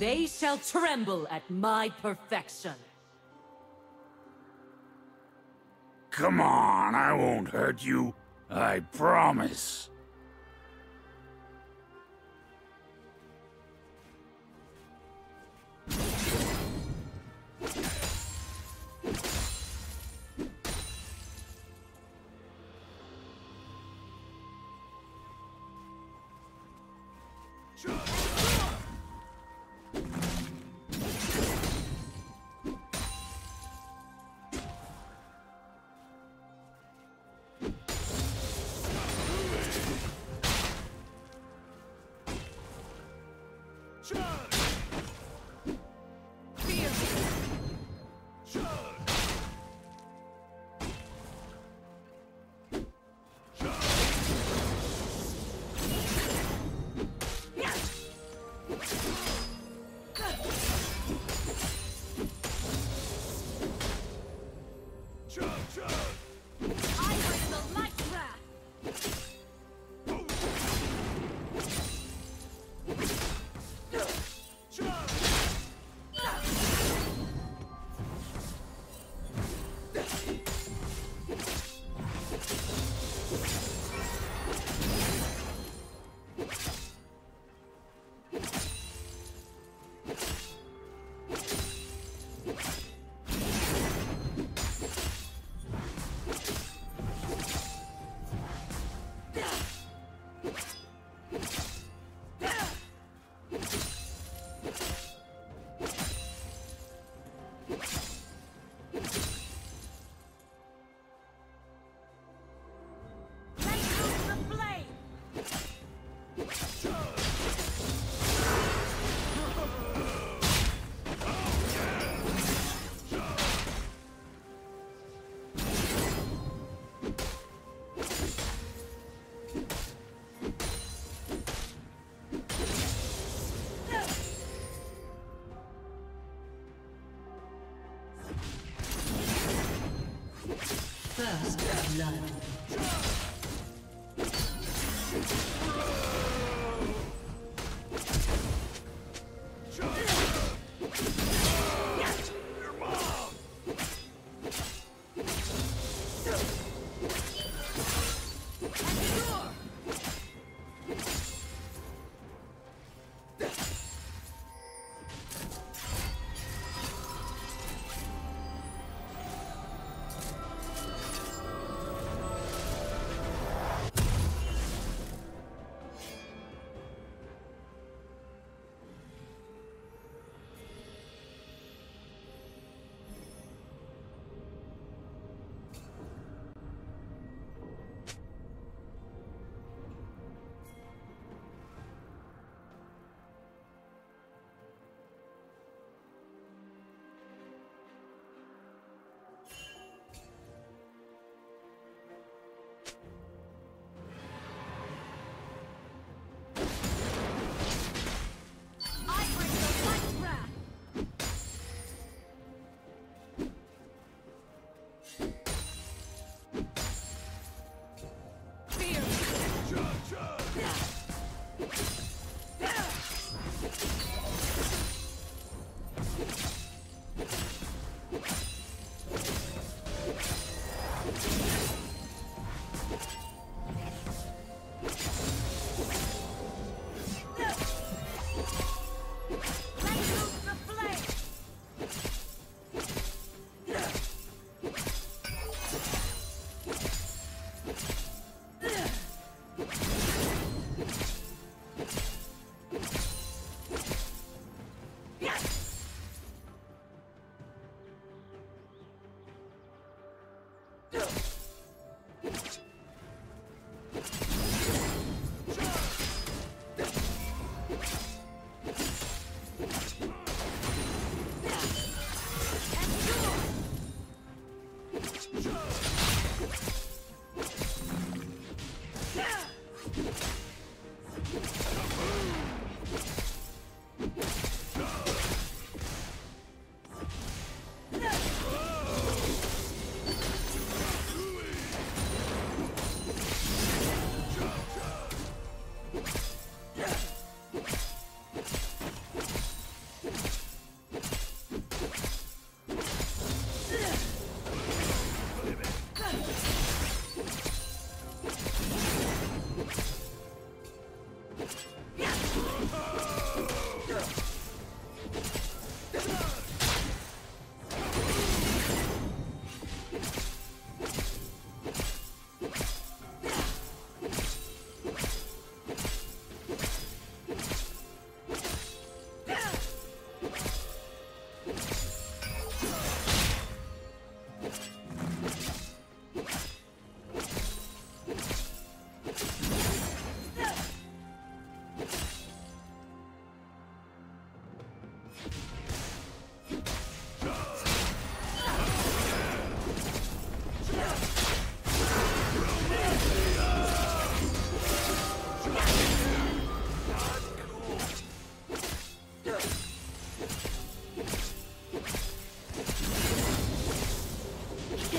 They shall tremble at my perfection. Come on, I won't hurt you. I promise. First blood.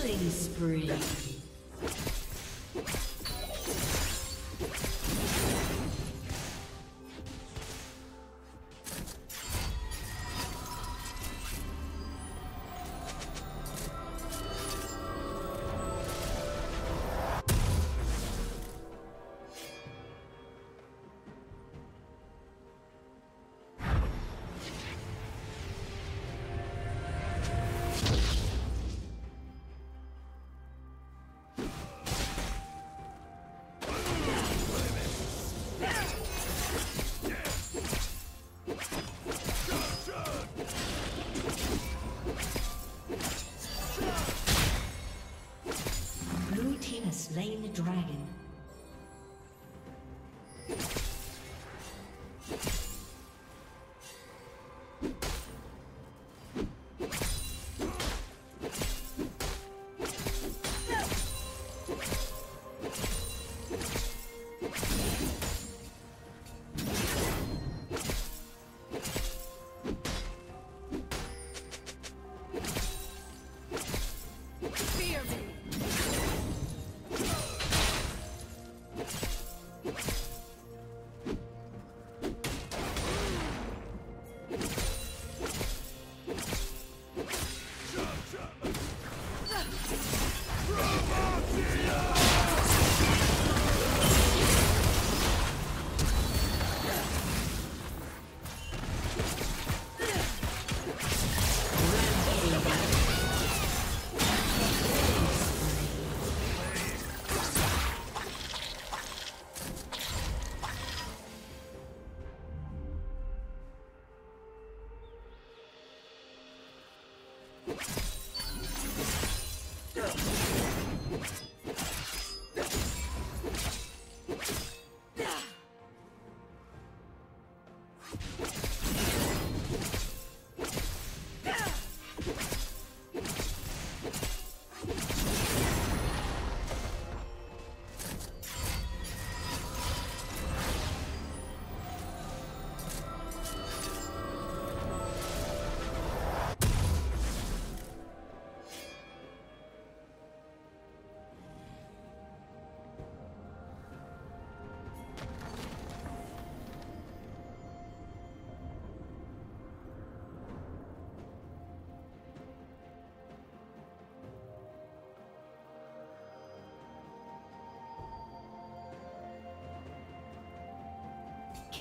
Killing spree. Slain the dragon.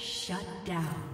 Shut down.